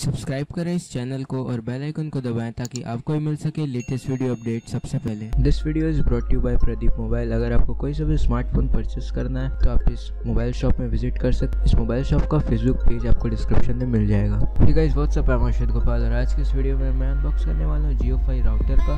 Subscribe करें इस channel को और बेल आइकन को दबाएं ताकि आपको मिल सके लेटेस्ट वीडियो अपडेट सबसे पहले। This video is brought you by Pradeep mobile. अगर आपको कोई सा भी स्मार्टफोन परचेस करना है तो आप इस मोबाइल शॉप में विजिट कर सकते हैं। इस मोबाइल शॉप का फेसबुक पेज आपको डिस्क्रिप्शन में मिल जाएगा। ठीक है, व्हाट्सअप है अर्शद गोपाल और आज के इस वीडियो में मैं अनबॉक्स करने वाला हूँ JioFi राउटर का,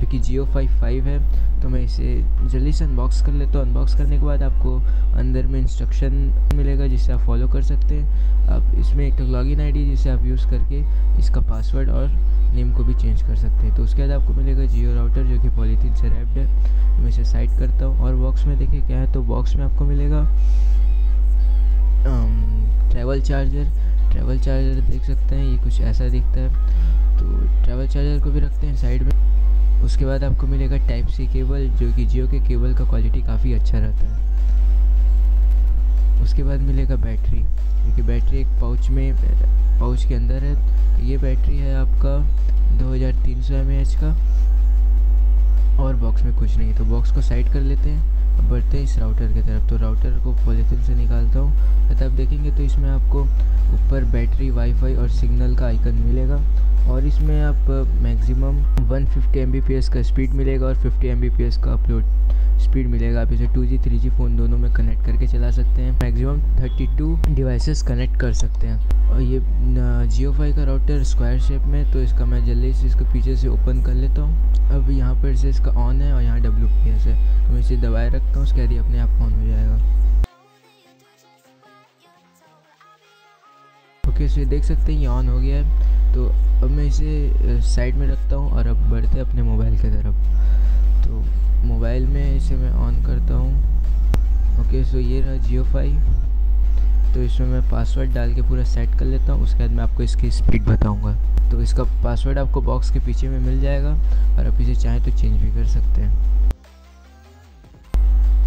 जो कि JioFi 5 है। तो मैं इसे जल्दी से अनबॉक्स कर लेता हूँ। अनबॉक्स करने के बाद आपको अंदर में इंस्ट्रक्शन मिलेगा जिसे आप फॉलो कर सकते हैं। आप इसमें एक लॉगिन आईडी जिसे आप यूज़ करके इसका पासवर्ड और नेम को भी चेंज कर सकते हैं। तो उसके बाद आपको मिलेगा जियो राउटर जो कि पॉलीथीन से रैप्ड है। मैं इसे साइड करता हूँ और बॉक्स में देखिए क्या है। तो बॉक्स में आपको मिलेगा ट्रैवल चार्जर देख सकते हैं, ये कुछ ऐसा दिखता है। तो ट्रैवल चार्जर को भी रखते हैं साइड में। उसके बाद आपको मिलेगा टाइप सी केबल, जो कि जियो के केबल का क्वालिटी काफ़ी अच्छा रहता है। उसके बाद मिलेगा बैटरी, क्योंकि बैटरी एक पाउच के अंदर है। तो ये बैटरी है आपका 2300 mAh का। और बॉक्स में कुछ नहीं है तो बॉक्स को साइड कर लेते हैं। अब बढ़ते हैं इस राउटर की तरफ। तो राउटर को पॉलीथिन से निकालता हूँ। तब आप देखेंगे तो इसमें आपको ऊपर बैटरी, वाईफाई और सिग्नल का आइकन मिलेगा। और इसमें आप मैक्सिमम 150 Mbps का स्पीड मिलेगा और 50 Mbps का अपलोड स्पीड मिलेगा। आप इसे 2G 3G फ़ोन दोनों में कनेक्ट करके चला सकते हैं। मैक्सिमम 32 डिवाइसेस कनेक्ट कर सकते हैं। और ये JioFi का राउटर स्क्वायर शेप में, तो इसका मैं जल्दी से इसको पीछे से ओपन कर लेता हूँ। अब यहाँ पर से इसका ऑन है और यहाँ WPS है। तो मैं इसे दबाए रखता हूँ, उसके बाद ये अपने आप ऑन हो जाएगा। ओके, देख सकते हैं ये ऑन हो गया है। तो अब मैं इसे साइड में रखता हूँ और अब बढ़ते हैं अपने मोबाइल की तरफ। तो मोबाइल में इसे मैं ऑन करता हूँ। ओके, सो ये रहा JioFi। तो इसमें मैं पासवर्ड डाल के पूरा सेट कर लेता हूँ। उसके बाद मैं आपको इसकी स्पीड बताऊँगा। तो इसका पासवर्ड आपको बॉक्स के पीछे में मिल जाएगा और आप इसे चाहें तो चेंज भी कर सकते हैं।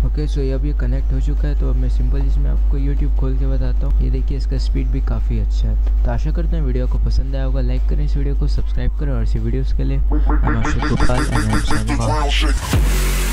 ओके, सो ये अब ये कनेक्ट हो चुका है। तो अब मैं सिंपल इसमें आपको YouTube खोल के बताता हूँ। ये देखिए, इसका स्पीड भी काफ़ी अच्छा है। तो आशा करते हैं वीडियो को पसंद आया होगा। लाइक करें इस वीडियो को, सब्सक्राइब करें और ऐसी वीडियोस के लिए।